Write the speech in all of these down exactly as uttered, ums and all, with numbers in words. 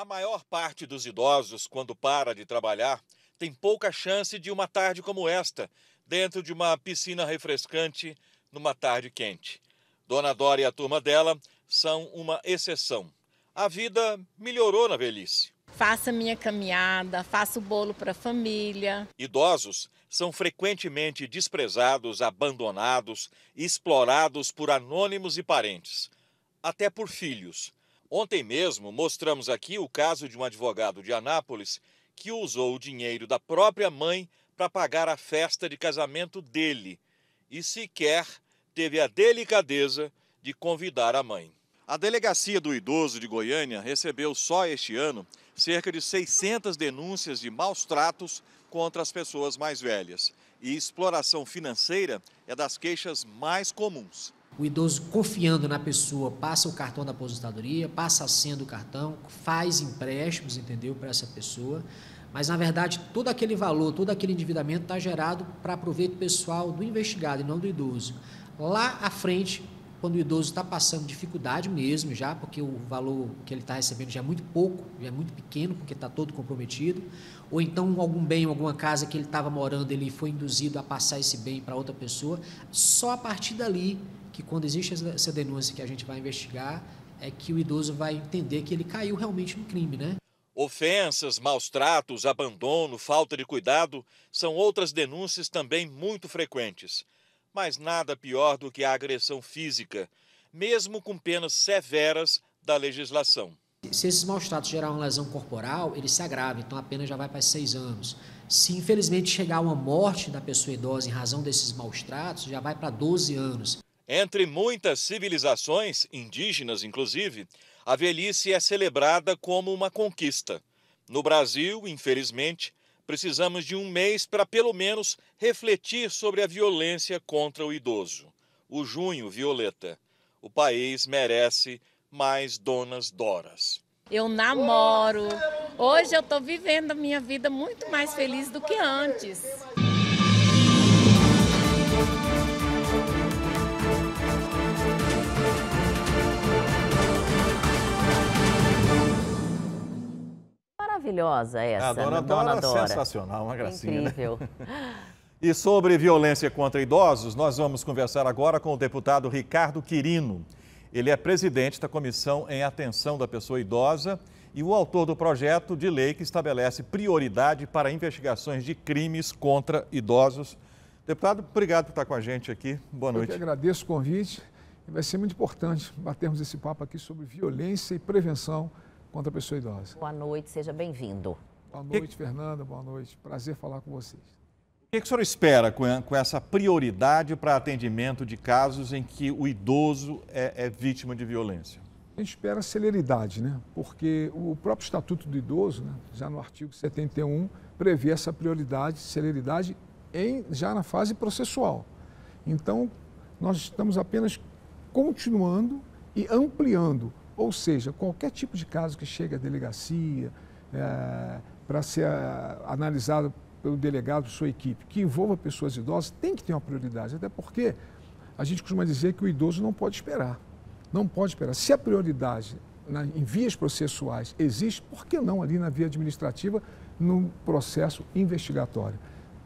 A maior parte dos idosos, quando para de trabalhar, tem pouca chance de uma tarde como esta, dentro de uma piscina refrescante, numa tarde quente. Dona Dora e a turma dela são uma exceção. A vida melhorou na velhice. Faço minha caminhada, faço o bolo para a família. Idosos são frequentemente desprezados, abandonados, explorados por anônimos e parentes, até por filhos. Ontem mesmo mostramos aqui o caso de um advogado de Anápolis que usou o dinheiro da própria mãe para pagar a festa de casamento dele e sequer teve a delicadeza de convidar a mãe. A Delegacia do Idoso de Goiânia recebeu só este ano cerca de seiscentas denúncias de maus tratos contra as pessoas mais velhas. E exploração financeira é das queixas mais comuns. O idoso, confiando na pessoa, passa o cartão da aposentadoria, passa a senha do cartão, faz empréstimos, entendeu, para essa pessoa. Mas, na verdade, todo aquele valor, todo aquele endividamento está gerado para proveito pessoal do investigado e não do idoso. Lá à frente, quando o idoso está passando dificuldade mesmo já, porque o valor que ele está recebendo já é muito pouco, já é muito pequeno, porque está todo comprometido, ou então algum bem, alguma casa que ele estava morando, ele foi induzido a passar esse bem para outra pessoa, só a partir dali, que quando existe essa denúncia que a gente vai investigar, é que o idoso vai entender que ele caiu realmente no crime, né? Ofensas, maus tratos, abandono, falta de cuidado são outras denúncias também muito frequentes. Mas nada pior do que a agressão física, mesmo com penas severas da legislação. Se esses maus tratos gerar uma lesão corporal, ele se agrava, então a pena já vai para seis anos. Se infelizmente chegar uma morte da pessoa idosa em razão desses maus tratos, já vai para doze anos. Entre muitas civilizações, indígenas inclusive, a velhice é celebrada como uma conquista. No Brasil, infelizmente, precisamos de um mês para pelo menos refletir sobre a violência contra o idoso. O Junho Violeta. O país merece mais donas Doras. Eu namoro. Hoje eu estou vivendo a minha vida muito mais feliz do que antes. Maravilhosa essa, a Dona, né? Dona, Dona Dora. Sensacional, uma gracinha. Incrível. Né? E sobre violência contra idosos, nós vamos conversar agora com o deputado Ricardo Quirino. Ele é presidente da Comissão em Atenção da Pessoa Idosa e o autor do projeto de lei que estabelece prioridade para investigações de crimes contra idosos. Deputado, obrigado por estar com a gente aqui. Boa noite. Eu que agradeço o convite. Vai ser muito importante batermos esse papo aqui sobre violência e prevenção contra a pessoa idosa. Boa noite, seja bem-vindo. Boa noite, que... Fernanda, boa noite. Prazer falar com vocês. O que, que o senhor espera com essa prioridade para atendimento de casos em que o idoso é, é vítima de violência? A gente espera celeridade, né? Porque o próprio Estatuto do Idoso, né, já no artigo setenta e um, prevê essa prioridade, celeridade, em, já na fase processual. Então, nós estamos apenas continuando e ampliando. Ou seja, qualquer tipo de caso que chegue à delegacia é, para ser analisado pelo delegado e sua equipe, que envolva pessoas idosas, tem que ter uma prioridade. Até porque a gente costuma dizer que o idoso não pode esperar. Não pode esperar. Se a prioridade na, em vias processuais existe, por que não ali na via administrativa, no processo investigatório?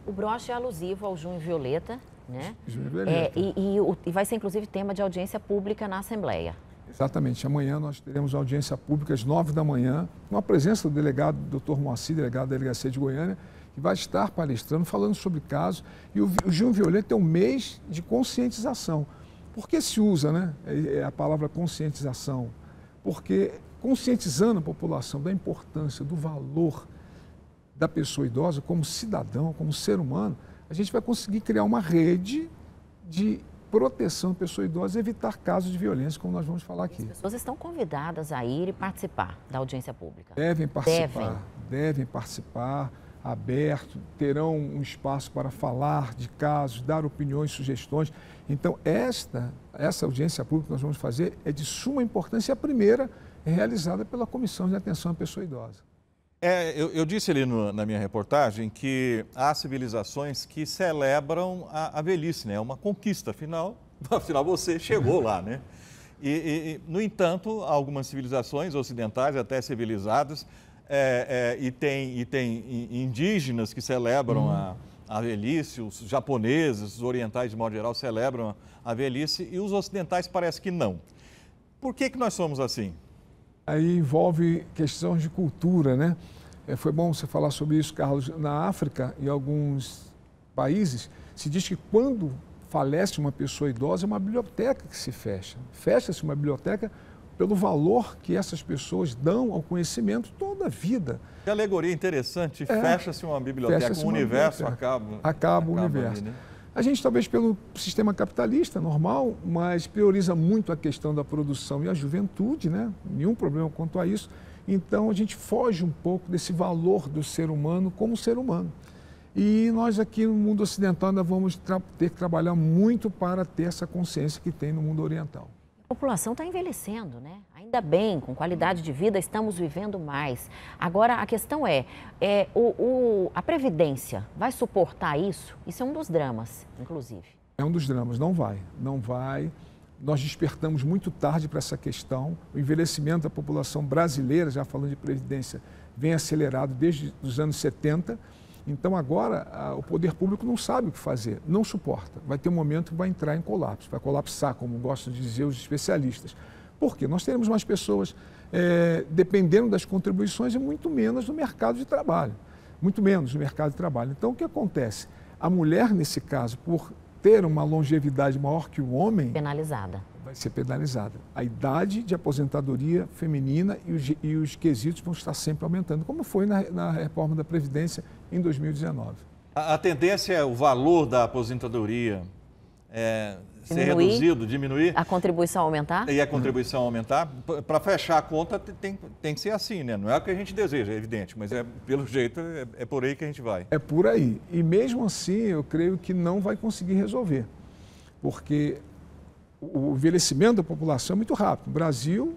O broche é alusivo ao Junho Violeta, né? Junho Violeta. É, e, e, e vai ser, inclusive, tema de audiência pública na Assembleia. Exatamente. Amanhã nós teremos audiência pública às nove da manhã, com a presença do delegado doutor Moacir, delegado da Delegacia de Goiânia, que vai estar palestrando, falando sobre casos. E o Junho Violeta é um mês de conscientização. Por que se usa, né, a palavra conscientização? Porque conscientizando a população da importância, do valor da pessoa idosa como cidadão, como ser humano, a gente vai conseguir criar uma rede de proteção da pessoa idosa e evitar casos de violência, como nós vamos falar aqui. As pessoas estão convidadas a ir e participar da audiência pública. Devem participar, devem, devem participar, aberto, terão um espaço para falar de casos, dar opiniões, sugestões. Então, esta, essa audiência pública que nós vamos fazer é de suma importância, a primeira é realizada pela Comissão de Atenção à Pessoa Idosa. É, eu, eu disse ali no, na minha reportagem que há civilizações que celebram a, a velhice, né? É uma conquista, afinal, afinal você chegou lá, né? E, e, no entanto, algumas civilizações ocidentais, até civilizadas, é, é, e, tem, e tem indígenas que celebram hum. a, a velhice, os japoneses, os orientais de modo geral celebram a velhice e os ocidentais parece que não. Por que que nós somos assim? Aí envolve questões de cultura, né? Foi bom você falar sobre isso, Carlos. Na África, em alguns países, se diz que quando falece uma pessoa idosa, é uma biblioteca que se fecha. Fecha-se uma biblioteca pelo valor que essas pessoas dão ao conhecimento toda a vida. Que alegoria interessante, é, fecha-se uma biblioteca, fecha-se o uma universo biblioteca. Acaba, acaba o acaba universo. Ali, né? A gente, talvez pelo sistema capitalista normal, mas prioriza muito a questão da produção e a juventude, né? Nenhum problema quanto a isso. Então, a gente foge um pouco desse valor do ser humano como ser humano. E nós aqui no mundo ocidental ainda vamos ter que trabalhar muito para ter essa consciência que tem no mundo oriental. A população está envelhecendo, né? Ainda bem, com qualidade de vida, estamos vivendo mais. Agora, a questão é, é o, o, a Previdência vai suportar isso? Isso é um dos dramas, inclusive. É um dos dramas, não vai, não vai. Nós despertamos muito tarde para essa questão. O envelhecimento da população brasileira, já falando de Previdência, vem acelerado desde os anos setenta. Então, agora, a, o poder público não sabe o que fazer, não suporta. Vai ter um momento que vai entrar em colapso, vai colapsar, como gostam de dizer os especialistas. Por quê? Nós teremos mais pessoas é, dependendo das contribuições e muito menos do mercado de trabalho. Muito menos do mercado de trabalho. Então, o que acontece? A mulher, nesse caso, por ter uma longevidade maior que o homem... Penalizada. Vai ser penalizada. A idade de aposentadoria feminina e os, e os quesitos vão estar sempre aumentando, como foi na, na reforma da Previdência em dois mil e dezenove. A, a tendência é o valor da aposentadoria é, ser diminuir, reduzido, diminuir. A contribuição aumentar. E a contribuição uhum. aumentar. Para fechar a conta tem, tem que ser assim, né? Não é o que a gente deseja, é evidente, mas é, pelo jeito é, é por aí que a gente vai. É por aí. E mesmo assim eu creio que não vai conseguir resolver, porque... O envelhecimento da população é muito rápido. O Brasil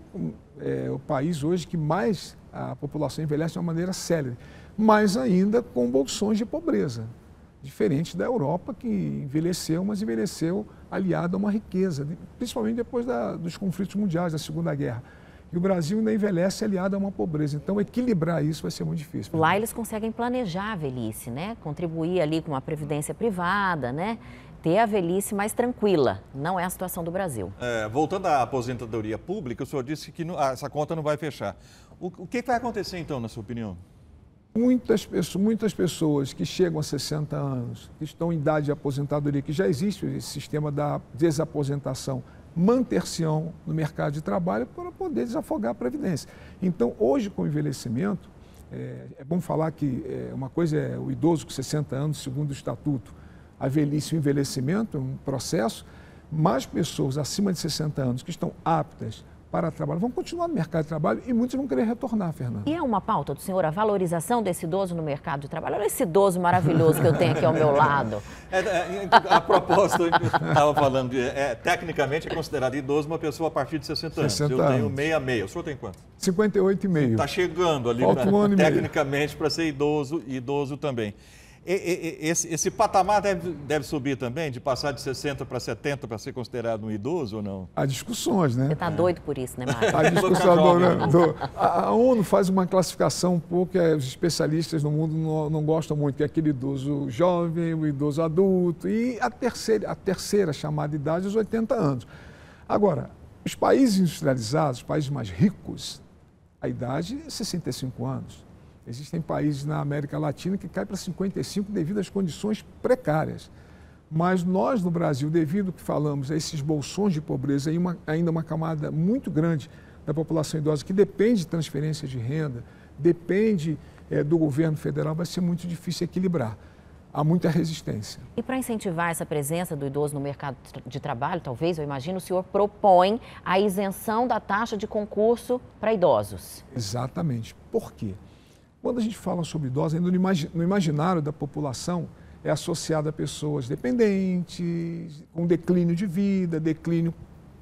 é o país hoje que mais a população envelhece de uma maneira célere, mas ainda com bolsões de pobreza, diferente da Europa, que envelheceu, mas envelheceu aliada a uma riqueza, principalmente depois da, dos conflitos mundiais, da Segunda Guerra. E o Brasil ainda envelhece aliado a uma pobreza. Então, equilibrar isso vai ser muito difícil. Lá eles conseguem planejar a velhice, né? Contribuir ali com uma previdência privada, né? Ter a velhice mais tranquila. Não é a situação do Brasil. É, voltando à aposentadoria pública, o senhor disse que não, ah, essa conta não vai fechar. O, o que vai acontecer, então, na sua opinião? Muitas pessoas, muitas pessoas que chegam a sessenta anos, que estão em idade de aposentadoria, que já existe esse sistema da desaposentação, manter-se-ão no mercado de trabalho para poder desafogar a Previdência. Então, hoje, com o envelhecimento, é, é bom falar que é, uma coisa é o idoso com sessenta anos, segundo o Estatuto, a velhice e o envelhecimento, um processo, mais pessoas acima de sessenta anos que estão aptas para trabalhar vão continuar no mercado de trabalho e muitos vão querer retornar, Fernando. E é uma pauta do senhor a valorização desse idoso no mercado de trabalho? Olha esse idoso maravilhoso que eu tenho aqui ao meu lado. É, é, a proposta, eu estava falando, de, é, tecnicamente é considerado idoso uma pessoa a partir de sessenta anos. sessenta eu anos. Tenho meia meia. O senhor tem quanto? cinquenta e oito e meio. Está chegando ali, pra, um ano tecnicamente, para ser idoso e idoso também. Esse, esse patamar deve, deve subir também, de passar de sessenta para setenta para ser considerado um idoso ou não? Há discussões, né? Você está doido por isso, né, Mário? A discussão do, do, a ONU faz uma classificação um pouco que os especialistas no mundo não, não gostam muito, que é aquele idoso jovem, o idoso adulto e a terceira, a terceira chamada idade, os oitenta anos. Agora, os países industrializados, os países mais ricos, a idade é sessenta e cinco anos. Existem países na América Latina que caem para cinquenta e cinco devido às condições precárias. Mas nós, no Brasil, devido ao que falamos, a esses bolsões de pobreza e uma, ainda uma camada muito grande da população idosa que depende de transferência de renda, depende é, do governo federal, vai ser muito difícil equilibrar. Há muita resistência. E para incentivar essa presença do idoso no mercado de trabalho, talvez, eu imagino, o senhor propõe a isenção da taxa de concurso para idosos. Exatamente. Por quê? Quando a gente fala sobre idosos, ainda no imaginário da população é associada a pessoas dependentes, com declínio de vida, declínio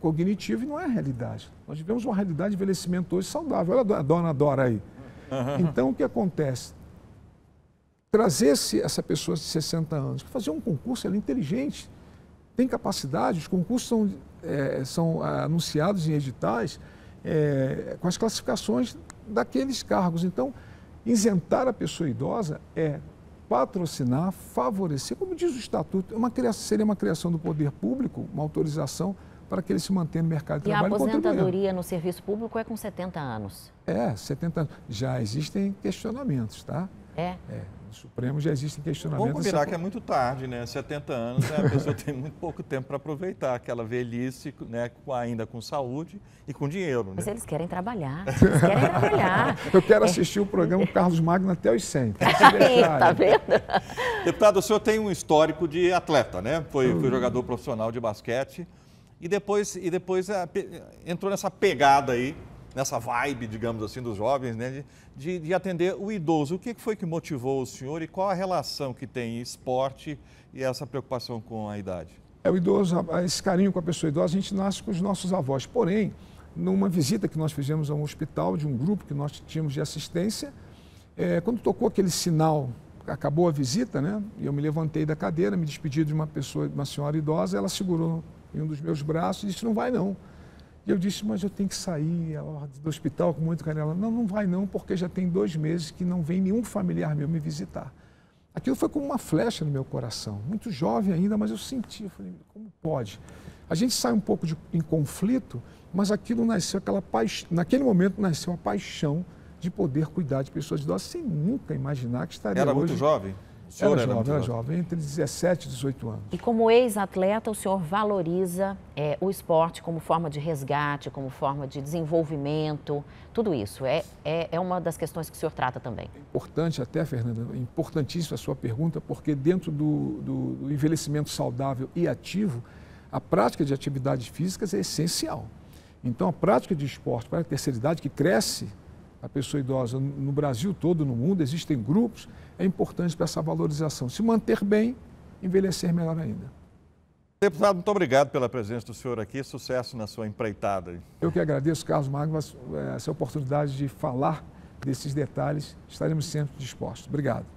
cognitivo, e não é a realidade. Nós vivemos uma realidade de envelhecimento hoje saudável. Olha a dona Dora aí. Então, o que acontece? Trazer essa pessoa de sessenta anos, fazer um concurso, ela é inteligente. tem capacidade, os concursos são, é, são anunciados em editais é, com as classificações daqueles cargos. Então, isentar a pessoa idosa é patrocinar, favorecer, como diz o Estatuto, uma criação, seria uma criação do poder público, uma autorização para que ele se mantenha no mercado de trabalho. E a aposentadoria no serviço público é com setenta anos? É, setenta anos. Já existem questionamentos, tá? É? É. No Supremo já existem questionamentos. Vamos combinar que é muito tarde, né? setenta anos, né? A pessoa tem muito pouco tempo para aproveitar aquela velhice, né? Ainda com saúde e com dinheiro, né? Mas eles querem trabalhar, eles querem trabalhar. Eu quero assistir é. o programa Carlos Magno até os cem. Tá vendo? Deputado, o senhor tem um histórico de atleta, né? Foi, foi jogador profissional de basquete. E depois, e depois entrou nessa pegada aí, nessa vibe, digamos assim, dos jovens, né, de, de atender o idoso. O que foi que motivou o senhor e qual a relação que tem esporte e essa preocupação com a idade? É, o idoso, esse carinho com a pessoa idosa, a gente nasce com os nossos avós. Porém, numa visita que nós fizemos a um hospital de um grupo que nós tínhamos de assistência, é, quando tocou aquele sinal, acabou a visita, né, e eu me levantei da cadeira, me despedi de uma pessoa, uma senhora idosa, ela segurou em um dos meus braços e disse, não vai não. E eu disse, mas eu tenho que sair do hospital com muito carinho. Ela, não, não vai não, porque já tem dois meses que não vem nenhum familiar meu me visitar. Aquilo foi como uma flecha no meu coração, muito jovem ainda, mas eu senti, eu falei, como pode? A gente sai um pouco de, em conflito, mas aquilo nasceu, aquela paixão, naquele momento nasceu a paixão de poder cuidar de pessoas idosas, sem nunca imaginar que estaria hoje... Era muito jovem? Era, era jovem, era jovem, entre dezessete e dezoito anos. E como ex-atleta, o senhor valoriza é, o esporte como forma de resgate, como forma de desenvolvimento, tudo isso. É, é, é uma das questões que o senhor trata também. É importante até, Fernanda, é importantíssima a sua pergunta, porque dentro do, do, do envelhecimento saudável e ativo, a prática de atividades físicas é essencial. Então, a prática de esporte para a terceira idade, que cresce a pessoa idosa no Brasil todo, no mundo, existem grupos, é importante para essa valorização. Se manter bem, envelhecer melhor ainda. Deputado, muito obrigado pela presença do senhor aqui, sucesso na sua empreitada. Eu que agradeço, Carlos Magno, essa oportunidade de falar desses detalhes, estaremos sempre dispostos. Obrigado.